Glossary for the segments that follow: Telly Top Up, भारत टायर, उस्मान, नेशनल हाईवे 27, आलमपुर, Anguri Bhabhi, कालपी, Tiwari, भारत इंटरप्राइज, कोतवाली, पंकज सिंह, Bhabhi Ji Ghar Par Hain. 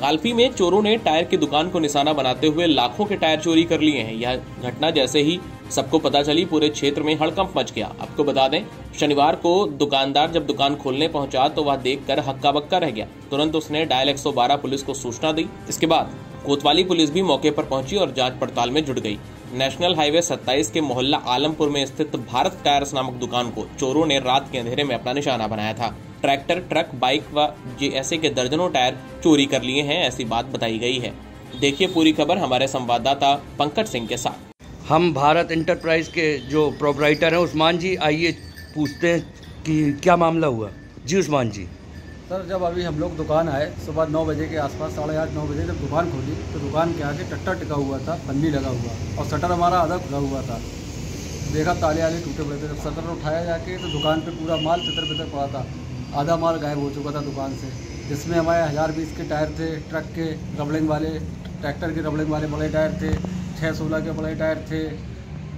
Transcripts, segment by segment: कालपी में चोरों ने टायर की दुकान को निशाना बनाते हुए लाखों के टायर चोरी कर लिए हैं। यह घटना जैसे ही सबको पता चली, पूरे क्षेत्र में हड़कंप मच गया। आपको बता दें, शनिवार को दुकानदार जब दुकान खोलने पहुंचा तो वह देखकर हक्का बक्का रह गया। तुरंत उसने डायल 112 पुलिस को सूचना दी। इसके बाद कोतवाली पुलिस भी मौके पर पहुंची और जांच पड़ताल में जुट गई। नेशनल हाईवे 27 के मोहल्ला आलमपुर में स्थित भारत टायर नामक दुकान को चोरों ने रात के अंधेरे में अपना निशाना बनाया था। ट्रैक्टर, ट्रक, बाइक व ऐसे के दर्जनों टायर चोरी कर लिए हैं, ऐसी बात बताई गई है। देखिए पूरी खबर हमारे संवाददाता पंकज सिंह के साथ। हम भारत इंटरप्राइज के जो प्रोपराइटर हैं उस्मान जी, आइए पूछते हैं कि क्या मामला हुआ। जी उस्मान जी। सर, जब अभी हम लोग दुकान आए सुबह 9 बजे के आसपास, 8:30-9 बजे जब दुकान खोली तो दुकान के आगे टट्टर टिका हुआ था, पन्नी लगा हुआ और शटर हमारा आधा खुला हुआ था। देखा ताले आले टूटे पड़े थे। जब शटर उठाया जाके तो दुकान पर पूरा माल तितर बितर पड़ा था, आधा माल गायब हो चुका था दुकान से, जिसमें हमारे 1020 के टायर थे, ट्रक के रबड़िंग वाले, ट्रैक्टर के रबड़िंग वाले बड़े टायर थे, 616 के बड़े टायर थे,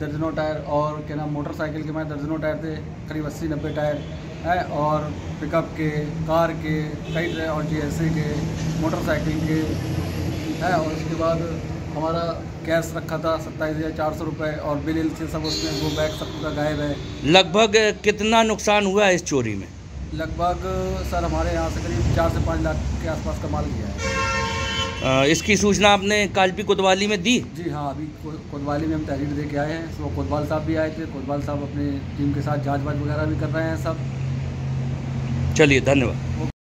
दर्जनों टायर, और क्या नाम मोटरसाइकिल के हमारे दर्जनों टायर थे, करीब 80-90 टायर हैं, और पिकअप के, कार के कई, और GSA के, मोटरसाइकिल के हैं। और उसके बाद हमारा कैश रखा था 27,400 रुपये और बिल सब उसमें, वो बैग सब पूरा गायब है। लगभग कितना नुकसान हुआ इस चोरी में? लगभग सर हमारे यहाँ से करीब 4 से 5 लाख के आसपास का माल गया है। इसकी सूचना आपने कालपी कोतवाली में दी? जी हाँ, अभी कोतवाली में हम तहरीर दे के आए हैं। सुबह कोतवाल साहब भी आए थे, कोतवाल साहब अपने टीम के साथ जांच वगैरह भी कर रहे हैं सब। चलिए, धन्यवाद।